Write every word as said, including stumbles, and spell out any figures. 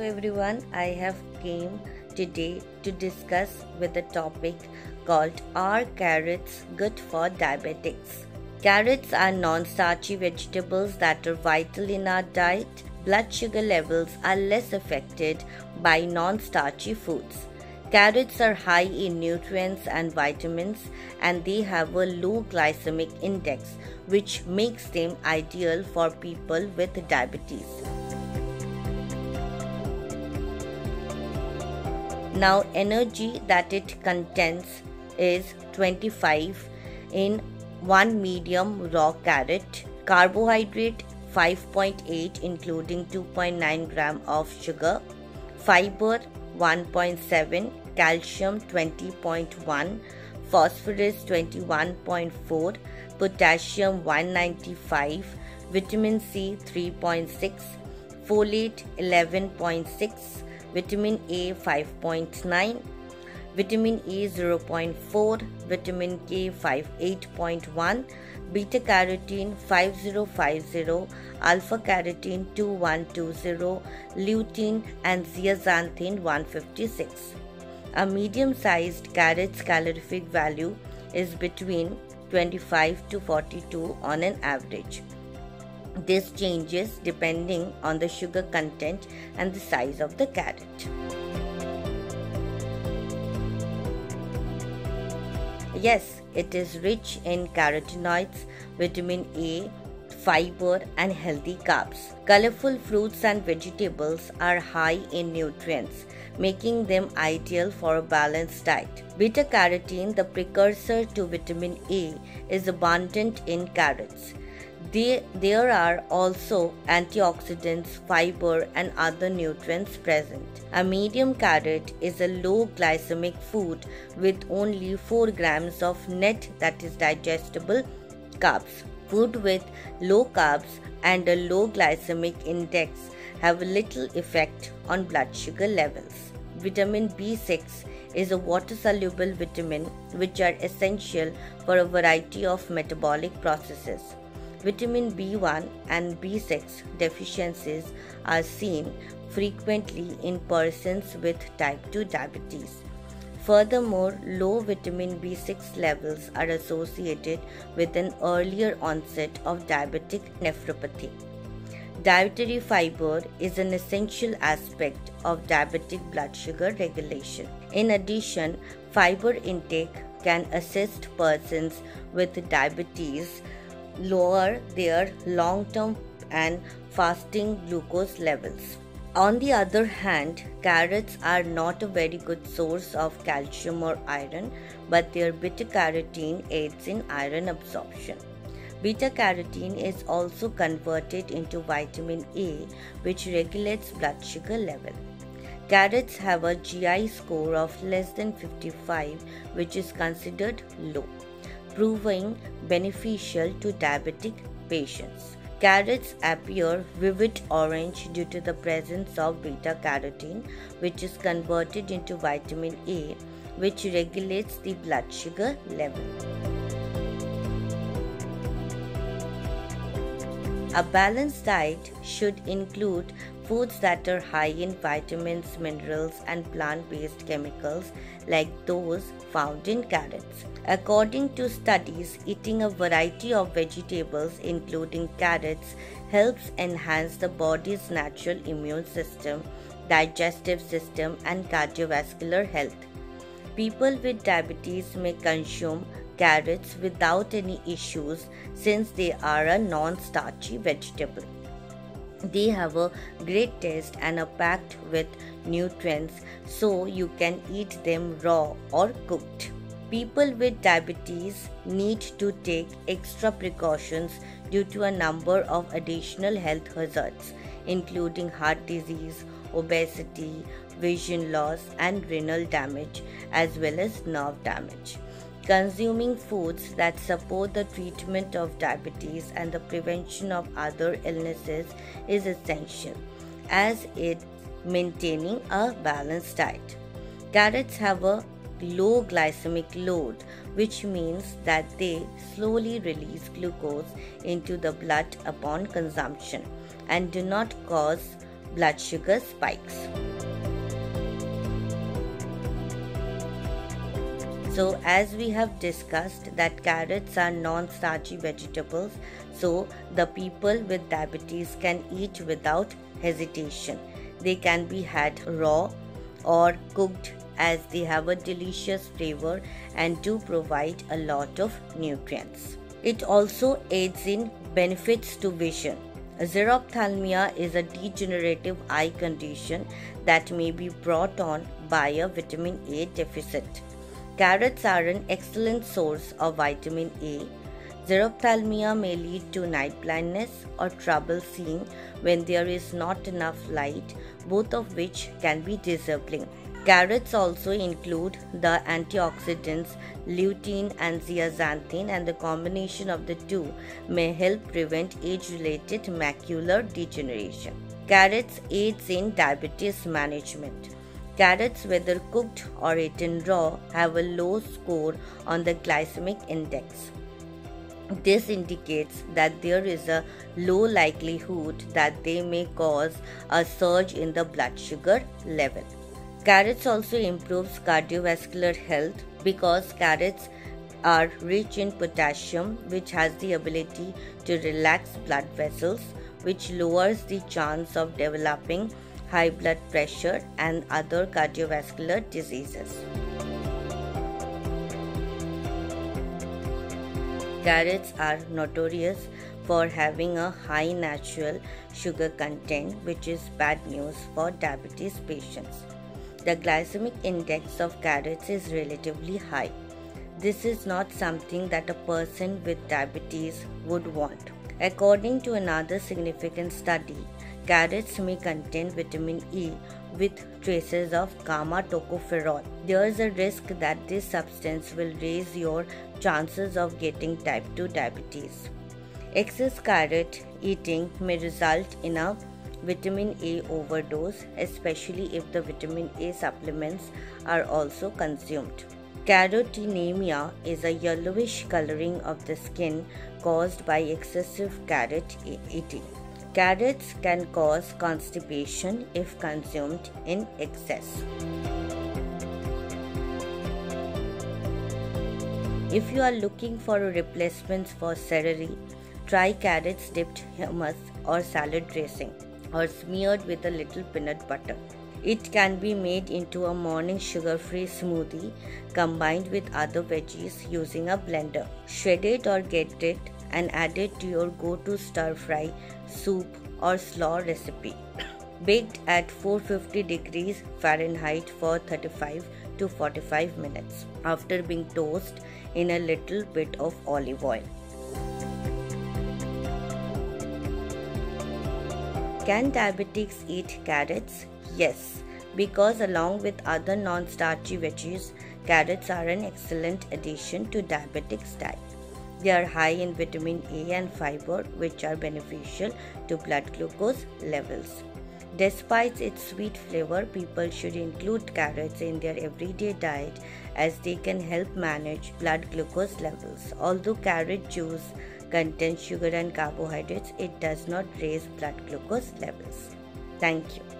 Hello everyone, I have came today to discuss with a topic called Are Carrots Good for Diabetics? Carrots are non-starchy vegetables that are vital in our diet. Blood sugar levels are less affected by non-starchy foods. Carrots are high in nutrients and vitamins, and they have a low glycemic index, which makes them ideal for people with diabetes. Now, energy that it contains is twenty-five in one medium raw carrot, carbohydrate five point eight including two point nine grams of sugar, fiber one point seven, calcium twenty point one, phosphorus twenty-one point four, potassium one ninety-five, vitamin C three point six, folate eleven point six, vitamin A five point nine, vitamin E zero point four, vitamin K fifty-eight point one, beta carotene fifty fifty, alpha carotene twenty-one twenty, lutein and zeaxanthin one fifty-six. A medium-sized carrot's calorific value is between twenty-five to forty-two on an average. This changes depending on the sugar content and the size of the carrot. Yes, it is rich in carotenoids, vitamin A, fiber and healthy carbs. Colorful fruits and vegetables are high in nutrients, making them ideal for a balanced diet. Beta carotene, the precursor to vitamin A, is abundant in carrots. They, there are also antioxidants, fiber and other nutrients present. A medium carrot is a low glycemic food with only four grams of net, that is digestible, carbs. Food with low carbs and a low glycemic index have little effect on blood sugar levels. Vitamin B six is a water-soluble vitamin which are essential for a variety of metabolic processes. Vitamin B one and B six deficiencies are seen frequently in persons with type two diabetes. Furthermore, low vitamin B six levels are associated with an earlier onset of diabetic nephropathy. Dietary fiber is an essential aspect of diabetic blood sugar regulation. In addition, fiber intake can assist persons with diabetes lower their long-term and fasting glucose levels. On the other hand, carrots are not a very good source of calcium or iron, but their beta-carotene aids in iron absorption. Beta-carotene is also converted into vitamin A, which regulates blood sugar level. Carrots have a G I score of less than fifty-five, which is considered low, proving beneficial to diabetic patients. Carrots appear vivid orange due to the presence of beta-carotene, which is converted into vitamin A, which regulates the blood sugar level. A balanced diet should include foods that are high in vitamins, minerals and plant-based chemicals like those found in carrots. According to studies, eating a variety of vegetables including carrots helps enhance the body's natural immune system, digestive system and cardiovascular health. People with diabetes may consume carrots without any issues since they are a non-starchy vegetable. They have a great taste and are packed with nutrients, so you can eat them raw or cooked. People with diabetes need to take extra precautions due to a number of additional health hazards, including heart disease, obesity, vision loss, and renal damage, as well as nerve damage. Consuming foods that support the treatment of diabetes and the prevention of other illnesses is essential, as it maintaining a balanced diet. Carrots have a low glycemic load, which means that they slowly release glucose into the blood upon consumption and do not cause blood sugar spikes. So as we have discussed that carrots are non-starchy vegetables, so the people with diabetes can eat without hesitation. They can be had raw or cooked as they have a delicious flavor and do provide a lot of nutrients. It also aids in benefits to vision. Xerophthalmia is a degenerative eye condition that may be brought on by a vitamin A deficit. Carrots are an excellent source of vitamin A. Xerophthalmia may lead to night blindness or trouble seeing when there is not enough light, both of which can be disabling. Carrots also include the antioxidants lutein and zeaxanthin, and the combination of the two may help prevent age-related macular degeneration. Carrots aids in diabetes management. Carrots, whether cooked or eaten raw, have a low score on the glycemic index. This indicates that there is a low likelihood that they may cause a surge in the blood sugar level. Carrots also improves cardiovascular health because carrots are rich in potassium, which has the ability to relax blood vessels, which lowers the chance of developing high blood pressure and other cardiovascular diseases. Carrots are notorious for having a high natural sugar content, which is bad news for diabetes patients. The glycemic index of carrots is relatively high. This is not something that a person with diabetes would want. According to another significant study, carrots may contain vitamin E with traces of gamma tocopherol. There is a risk that this substance will raise your chances of getting type two diabetes. Excess carrot eating may result in a vitamin A overdose, especially if the vitamin A supplements are also consumed. Carotenemia is a yellowish coloring of the skin caused by excessive carrot eating. Carrots can cause constipation if consumed in excess. If you are looking for a replacement for celery, try carrots dipped hummus or salad dressing, or smeared with a little peanut butter. It can be made into a morning sugar-free smoothie combined with other veggies using a blender. Shred it or grate it and add it to your go-to stir-fry, soup or slaw recipe. Baked at four hundred fifty degrees Fahrenheit for thirty-five to forty-five minutes after being toasted in a little bit of olive oil. Can diabetics eat carrots? Yes, because along with other non-starchy veggies, carrots are an excellent addition to diabetics' diet. They are high in vitamin A and fiber, which are beneficial to blood glucose levels. Despite its sweet flavor, people should include carrots in their everyday diet as they can help manage blood glucose levels. Although carrot juice contains sugar and carbohydrates, it does not raise blood glucose levels. Thank you.